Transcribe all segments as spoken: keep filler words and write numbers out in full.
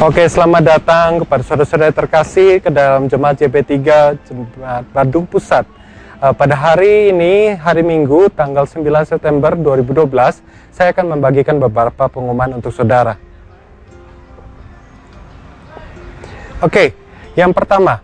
Oke, selamat datang kepada saudara-saudara terkasih ke dalam Jemaat J B tiga Jemaat Bandung Pusat. Pada hari ini, hari Minggu, tanggal sembilan September dua ribu dua belas, saya akan membagikan beberapa pengumuman untuk saudara. Oke, yang pertama,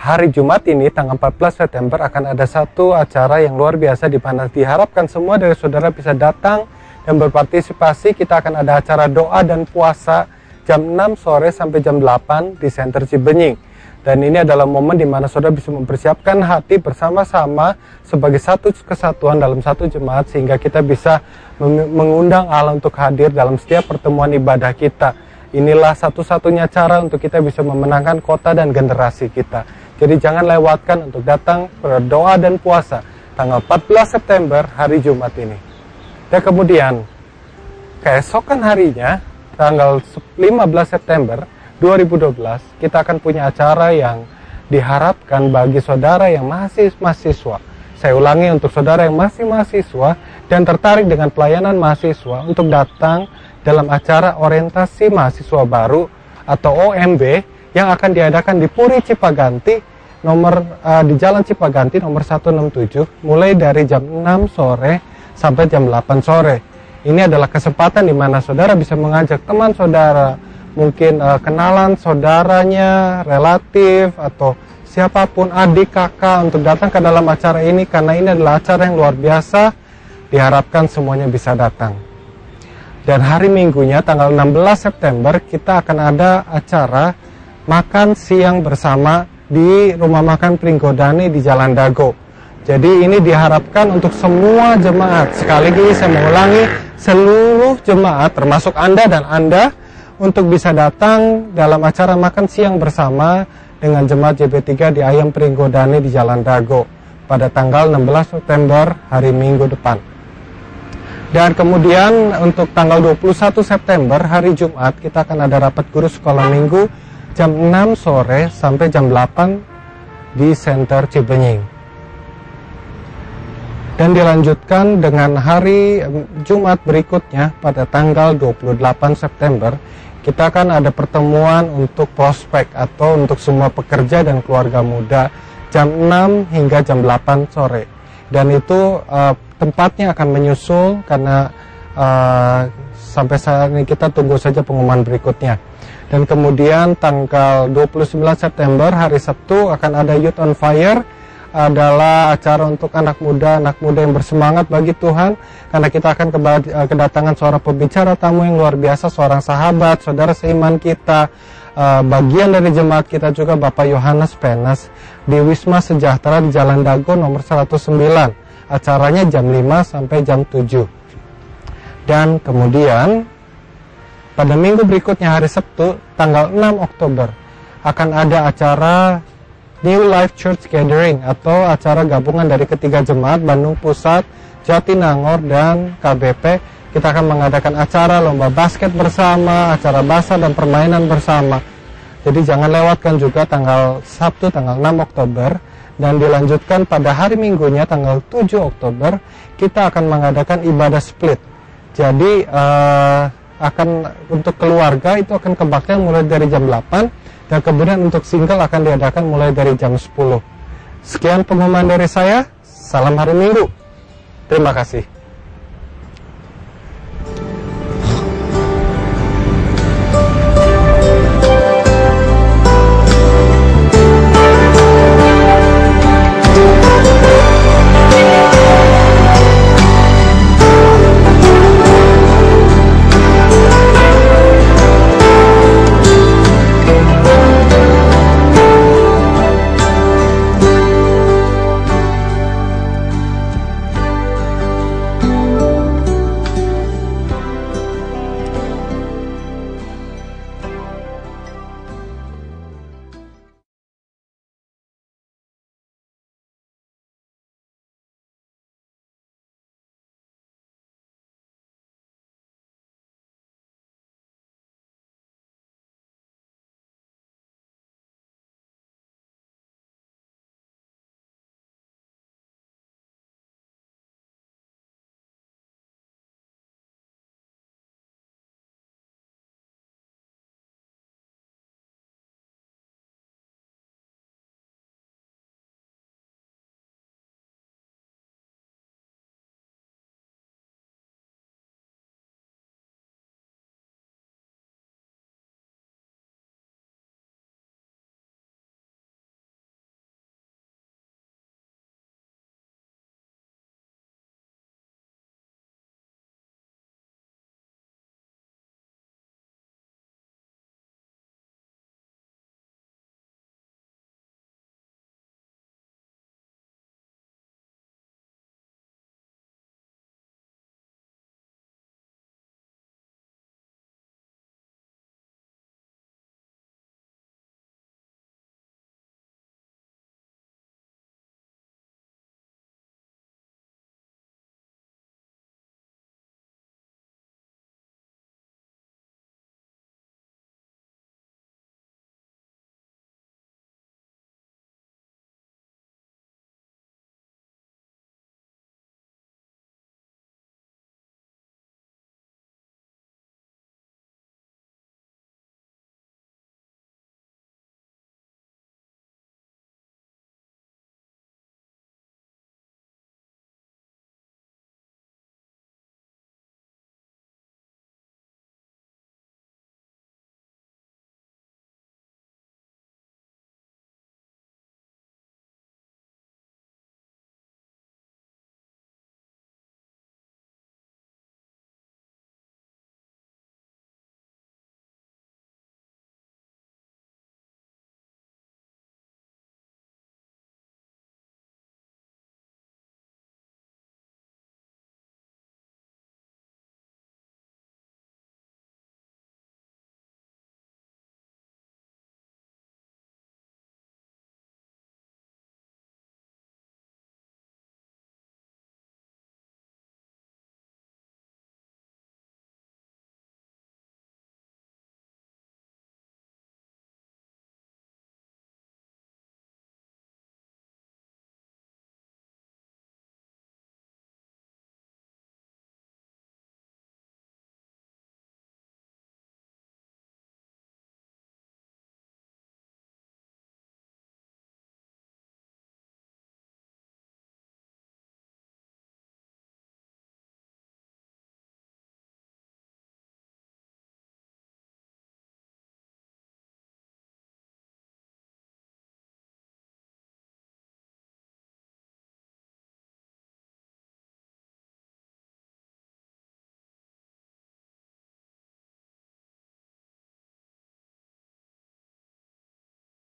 hari Jumat ini tanggal empat belas September akan ada satu acara yang luar biasa di mana diharapkan semua dari saudara bisa datang dan berpartisipasi. Kita akan ada acara doa dan puasa jam enam sore sampai jam delapan di Center Cibeunying. Dan ini adalah momen di mana saudara bisa mempersiapkan hati bersama-sama sebagai satu kesatuan dalam satu jemaat, sehingga kita bisa mengundang Allah untuk hadir dalam setiap pertemuan ibadah kita. Inilah satu-satunya cara untuk kita bisa memenangkan kota dan generasi kita. Jadi jangan lewatkan untuk datang berdoa dan puasa tanggal empat belas September hari Jumat ini. Dan kemudian keesokan harinya, tanggal lima belas September dua ribu dua belas, kita akan punya acara yang diharapkan bagi saudara yang masih mahasiswa. Saya ulangi, untuk saudara yang masih mahasiswa dan tertarik dengan pelayanan mahasiswa, untuk datang dalam acara orientasi mahasiswa baru atau O M B yang akan diadakan di Puri Cipaganti nomor uh, di Jalan Cipaganti nomor seratus enam puluh tujuh, mulai dari jam enam sore sampai jam delapan sore. Ini adalah kesempatan di mana saudara bisa mengajak teman saudara, mungkin uh, kenalan saudaranya, relatif, atau siapapun, adik, kakak, untuk datang ke dalam acara ini. Karena ini adalah acara yang luar biasa, diharapkan semuanya bisa datang. Dan hari Minggunya, tanggal enam belas September, kita akan ada acara makan siang bersama di Rumah Makan Pringgodani di Jalan Dago. Jadi ini diharapkan untuk semua jemaat. Sekali lagi saya mengulangi, seluruh jemaat termasuk Anda dan Anda untuk bisa datang dalam acara makan siang bersama dengan jemaat J B tiga di Ayam Pringgodani di Jalan Dago pada tanggal enam belas September hari Minggu depan. Dan kemudian untuk tanggal dua puluh satu September hari Jumat, kita akan ada rapat guru sekolah minggu jam enam sore sampai jam delapan di Center Cibeunying. Dan dilanjutkan dengan hari Jumat berikutnya pada tanggal dua puluh delapan September, kita akan ada pertemuan untuk prospek atau untuk semua pekerja dan keluarga muda jam enam hingga jam delapan sore. Dan itu uh, tempatnya akan menyusul karena uh, sampai saat ini kita tunggu saja pengumuman berikutnya. Dan kemudian tanggal dua puluh sembilan September hari Sabtu akan ada Youth on Fire, adalah acara untuk anak muda, anak muda yang bersemangat bagi Tuhan, karena kita akan kedatangan seorang pembicara tamu yang luar biasa, seorang sahabat, saudara seiman kita, bagian dari jemaat kita juga, Bapak Yohanes Penas, di Wisma Sejahtera di Jalan Dago nomor seratus sembilan. Acaranya jam lima sampai jam tujuh. Dan kemudian pada minggu berikutnya hari Sabtu tanggal enam Oktober akan ada acara New Life Church Gathering atau acara gabungan dari ketiga jemaat Bandung Pusat, Jatinangor, dan K B P. Kita akan mengadakan acara lomba basket bersama, acara basah dan permainan bersama. Jadi jangan lewatkan juga tanggal Sabtu tanggal enam Oktober. Dan dilanjutkan pada hari Minggunya tanggal tujuh Oktober, kita akan mengadakan ibadah split. Jadi uh, akan untuk keluarga itu akan kebaktian mulai dari jam delapan. Dan kemudian untuk single akan diadakan mulai dari jam sepuluh. Sekian pengumuman dari saya. Salam hari Minggu. Terima kasih.